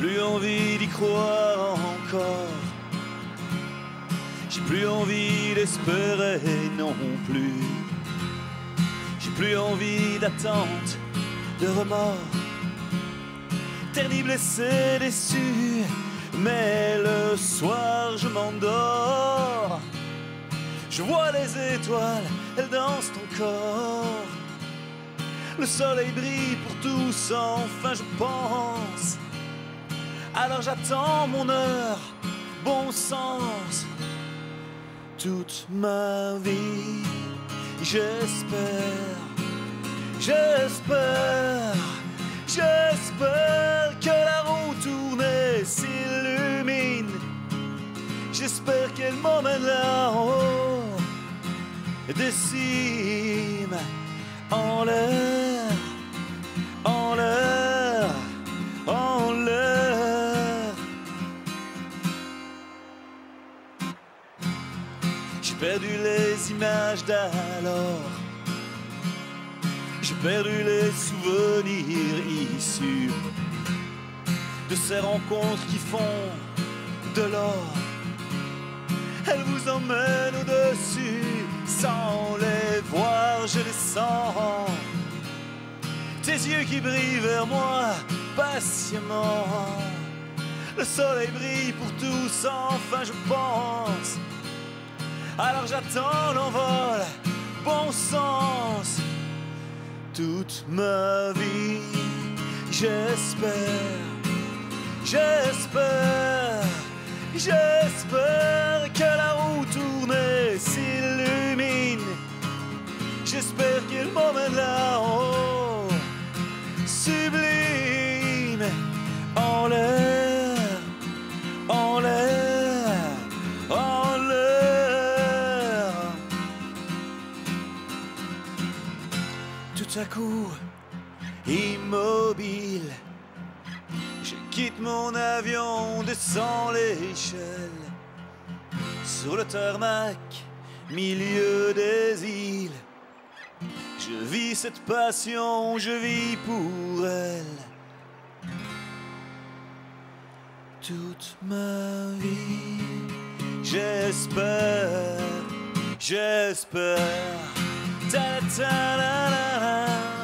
plus envie d'y croire encore. J'ai plus envie d'espérer non plus. J'ai plus envie d'attente, de remords. Terni, blessé, déçu, mais le soir je m'endors. Je vois les étoiles, elles dansent ton corps. Le soleil brille pour tous, enfin je pense. Alors j'attends mon heure, bon sens. Toute ma vie, j'espère, j'espère, j'espère que la roue tournée s'illumine. J'espère qu'elle m'emmène là-haut, des cimes en l'air, en l'air, en l'air. J'ai perdu les images d'alors, j'ai perdu les souvenirs issus de ces rencontres qui font de l'or. Elle vous emmène au-dessus, sans les voir, je descends. Tes yeux qui brillent vers moi, patiemment. Le soleil brille pour tous, enfin je pense. Alors j'attends l'envol, bon sens. Toute ma vie, j'espère, j'espère, j'espère que la roue tournée s'illumine. J'espère qu'il m'emmène là-haut, sublime, en l'air, en l'air, en l'air. Tout à coup, immobile, je quitte mon avion, descends l'échelle. Sur le tarmac, milieu des îles, je vis cette passion, je vis pour elle. Toute ma vie, j'espère, j'espère. Ta ta la la la.